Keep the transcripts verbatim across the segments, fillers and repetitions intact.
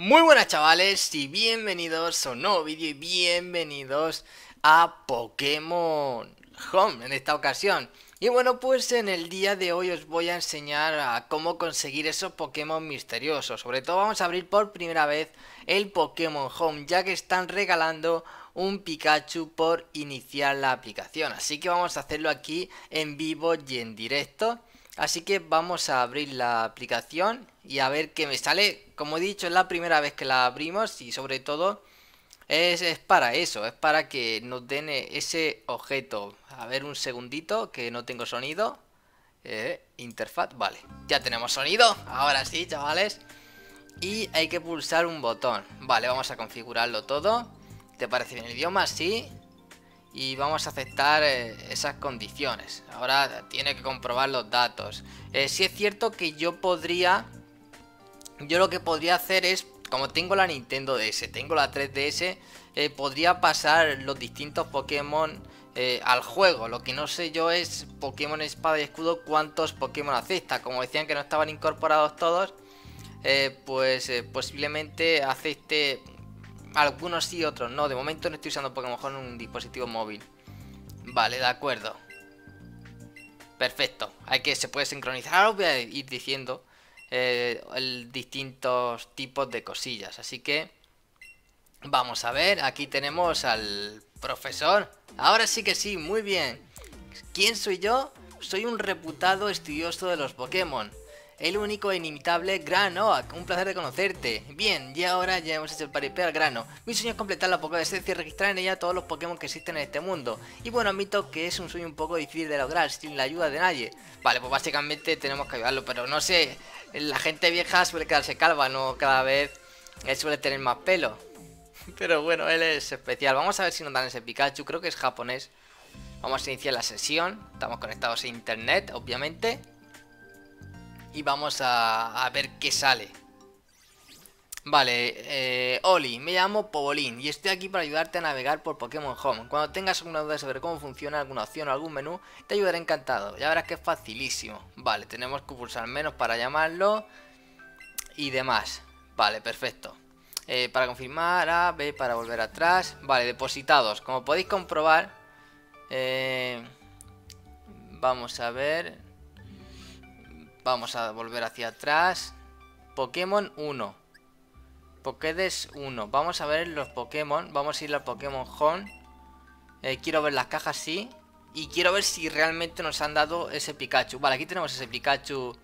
Muy buenas chavales y bienvenidos a un nuevo vídeo y bienvenidos a Pokémon Home en esta ocasión. Y bueno, pues en el día de hoy os voy a enseñar a cómo conseguir esos Pokémon misteriosos. Sobre todo vamos a abrir por primera vez el Pokémon Home, ya que están regalando un Pikachu por iniciar la aplicación. Así que vamos a hacerlo aquí en vivo y en directo. Así que vamos a abrir la aplicación y a ver qué me sale. Como he dicho, es la primera vez que la abrimos y sobre todo es, es para eso, es para que nos den ese objeto. A ver un segundito, que no tengo sonido. Eh, interfaz, vale, ya tenemos sonido, ahora sí chavales. Y hay que pulsar un botón, vale, vamos a configurarlo todo. ¿Te parece bien el idioma? Sí. Y vamos a aceptar eh, esas condiciones. Ahora tiene que comprobar los datos. Eh, sí es cierto que yo podría... Yo lo que podría hacer es... Como tengo la Nintendo D S, tengo la tres D S... Eh, podría pasar los distintos Pokémon eh, al juego. Lo que no sé yo es Pokémon Espada y Escudo cuántos Pokémon acepta. Como decían que no estaban incorporados todos... Eh, pues eh, posiblemente acepte... Algunos sí, otros no. De momento no estoy usando Pokémon Home en un dispositivo móvil. Vale, de acuerdo. Perfecto. Hay que se puede sincronizar. Ahora os voy a ir diciendo eh, el distintos tipos de cosillas. Así que vamos a ver. Aquí tenemos al profesor. Ahora sí que sí, muy bien. ¿Quién soy yo? Soy un reputado estudioso de los Pokémon. El único e inimitable Gran Oak, un placer de conocerte. Bien, y ahora ya hemos hecho el paripé al grano. Mi sueño es completar la Pokédex y registrar en ella todos los Pokémon que existen en este mundo. Y bueno, admito que es un sueño un poco difícil de lograr sin la ayuda de nadie. Vale, pues básicamente tenemos que ayudarlo, pero no sé, la gente vieja suele quedarse calva, ¿no? Cada vez él suele tener más pelo. Pero bueno, él es especial. Vamos a ver si nos dan ese Pikachu, creo que es japonés. Vamos a iniciar la sesión, estamos conectados a internet, obviamente. Y vamos a, a ver qué sale. Vale, eh, Oli, me llamo Pobolín y estoy aquí para ayudarte a navegar por Pokémon Home. Cuando tengas alguna duda sobre cómo funciona alguna opción o algún menú, te ayudaré encantado. Ya verás que es facilísimo. Vale, tenemos que pulsar menos para llamarlo y demás. Vale, perfecto. Eh, para confirmar, A, B para volver atrás. Vale, depositados. Como podéis comprobar, eh, vamos a ver... Vamos a volver hacia atrás. Pokémon uno. Pokédex uno. Vamos a ver los Pokémon. Vamos a ir al Pokémon Home. Eh, quiero ver las cajas, sí. Y quiero ver si realmente nos han dado ese Pikachu. Vale, aquí tenemos ese Pikachu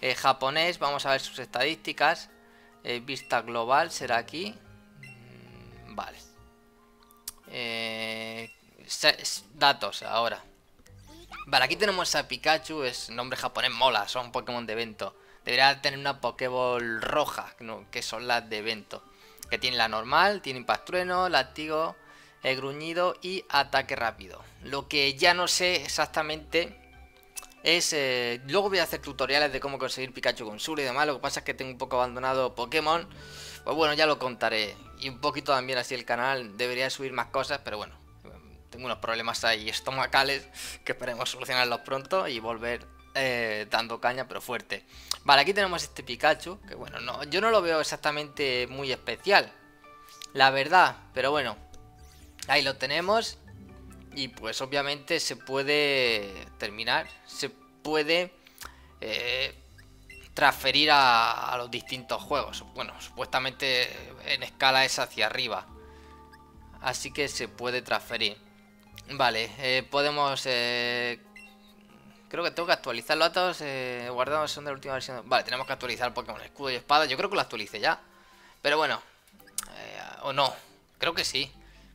eh, japonés. Vamos a ver sus estadísticas. Eh, vista global será aquí. Vale. Eh, datos ahora. Vale, aquí tenemos a Pikachu, es nombre japonés, mola, son Pokémon de evento. Debería tener una Pokéball roja, que son las de evento. Que tiene la normal, tiene impactrueno, látigo, el gruñido y ataque rápido. Lo que ya no sé exactamente es... Eh, luego voy a hacer tutoriales de cómo conseguir Pikachu con Sur y demás. Lo que pasa es que tengo un poco abandonado Pokémon. Pues bueno, ya lo contaré. Y un poquito también así el canal debería subir más cosas, pero bueno. Tengo unos problemas ahí estomacales que esperemos solucionarlos pronto y volver eh, dando caña pero fuerte. Vale, aquí tenemos este Pikachu, que bueno, no, yo no lo veo exactamente muy especial, la verdad, pero bueno, ahí lo tenemos. Y pues obviamente se puede terminar, se puede eh, transferir a, a los distintos juegos. Bueno, supuestamente en escala es hacia arriba, así que se puede transferir. Vale, eh, podemos... Eh, creo que tengo que actualizar los datos eh, guardados son de la última versión. Vale, tenemos que actualizar Pokémon Escudo y Espada. Yo creo que lo actualicé ya. Pero bueno, eh, o no, creo que sí.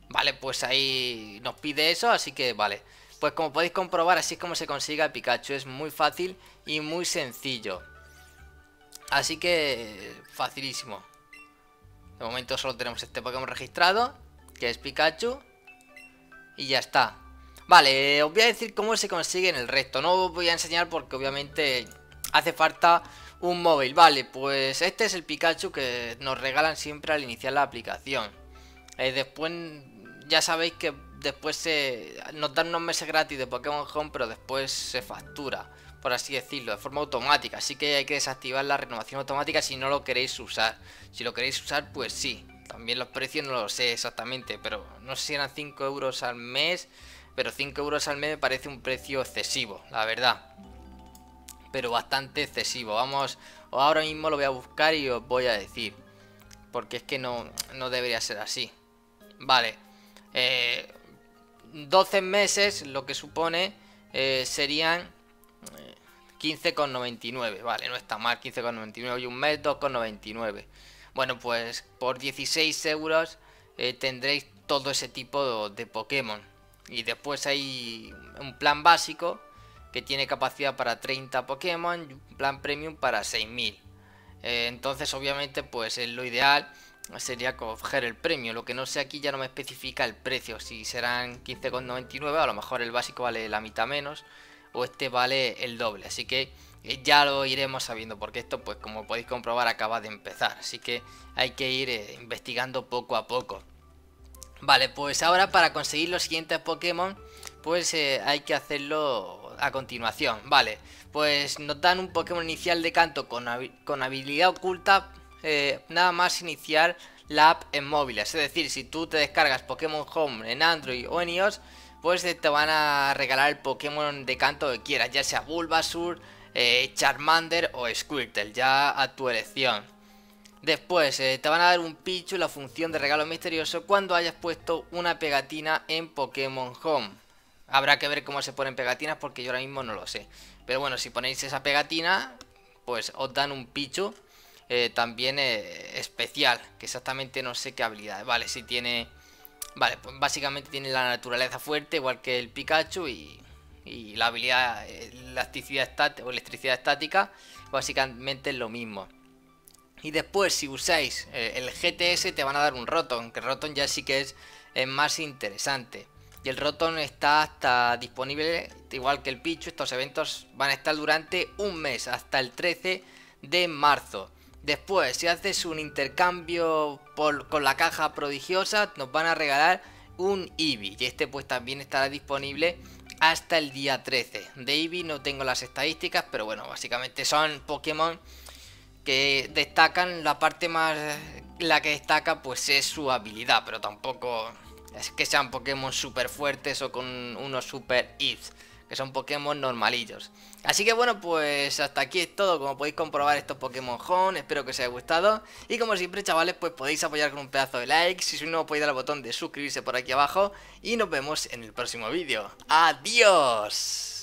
Vale, pues ahí nos pide eso, así que vale. Pues como podéis comprobar, así es como se consigue el Pikachu. Es muy fácil y muy sencillo. Así que, facilísimo. De momento solo tenemos este Pokémon registrado, que es Pikachu. Y ya está. Vale, os voy a decir cómo se consigue en el resto. No os voy a enseñar porque obviamente hace falta un móvil. Vale, pues este es el Pikachu que nos regalan siempre al iniciar la aplicación. Eh, después, ya sabéis que después se, nos dan unos meses gratis de Pokémon Home, pero después se factura. por así decirlo, de forma automática. Así que hay que desactivar la renovación automática si no lo queréis usar. Si lo queréis usar, pues sí. También los precios no lo sé exactamente, pero no sé si eran cinco euros al mes. Pero cinco euros al mes me parece un precio excesivo, la verdad. Pero bastante excesivo. Vamos, ahora mismo lo voy a buscar y os voy a decir. Porque es que no, no debería ser así. Vale. Eh, doce meses, lo que supone eh, serían eh, quince con noventa y nueve. Vale, no está mal, quince con noventa y nueve. Y un mes, dos con noventa y nueve. Bueno, pues por dieciséis euros eh, tendréis todo ese tipo de, de Pokémon. Y después hay un plan básico que tiene capacidad para treinta Pokémon, y un plan premium para seis mil. Eh, entonces, obviamente, pues eh, lo ideal sería coger el premium. Lo que no sé, aquí ya no me especifica el precio. Si serán quince con noventa y nueve, a lo mejor el básico vale la mitad menos, o este vale el doble. Así que eh, ya lo iremos sabiendo, porque esto, pues como podéis comprobar, acaba de empezar. Así que hay que ir eh, investigando poco a poco. Vale, pues ahora para conseguir los siguientes Pokémon, pues eh, hay que hacerlo a continuación. Vale, pues nos dan un Pokémon inicial de Kanto con, hab con habilidad oculta eh, nada más iniciar la app en móviles. Es decir, si tú te descargas Pokémon Home en Android o en iOS, pues eh, te van a regalar el Pokémon de Kanto que quieras, ya sea Bulbasaur, eh, Charmander o Squirtle, ya a tu elección. Después eh, te van a dar un Pichu, la función de regalo misterioso, cuando hayas puesto una pegatina en Pokémon Home. Habrá que ver cómo se ponen pegatinas, porque yo ahora mismo no lo sé. Pero bueno, si ponéis esa pegatina, pues os dan un Pichu eh, también eh, especial, que exactamente no sé qué habilidades. Vale, si tiene... Vale, pues básicamente tiene la naturaleza fuerte, igual que el Pikachu. Y, y la habilidad elasticidad estática, o electricidad estática, básicamente es lo mismo. Y después, si usáis eh, el G T S, te van a dar un Rotom, que Rotom ya sí que es, es más interesante. Y el Rotom está hasta disponible, igual que el Pichu. Estos eventos van a estar durante un mes, hasta el trece de marzo. Después, si haces un intercambio por, con la caja prodigiosa, nos van a regalar un Eevee. Y este pues también estará disponible hasta el día trece. De Eevee no tengo las estadísticas, pero bueno, básicamente son Pokémon que destacan. La parte más... la que destaca pues es su habilidad, pero tampoco... es que sean Pokémon super fuertes o con unos super ifs, que son Pokémon normalillos. Así que bueno, pues hasta aquí es todo. Como podéis comprobar, estos Pokémon Home. Espero que os haya gustado. Y como siempre, chavales, pues podéis apoyar con un pedazo de like. Si sois nuevo, podéis dar al botón de suscribirse por aquí abajo. Y nos vemos en el próximo vídeo. ¡Adiós!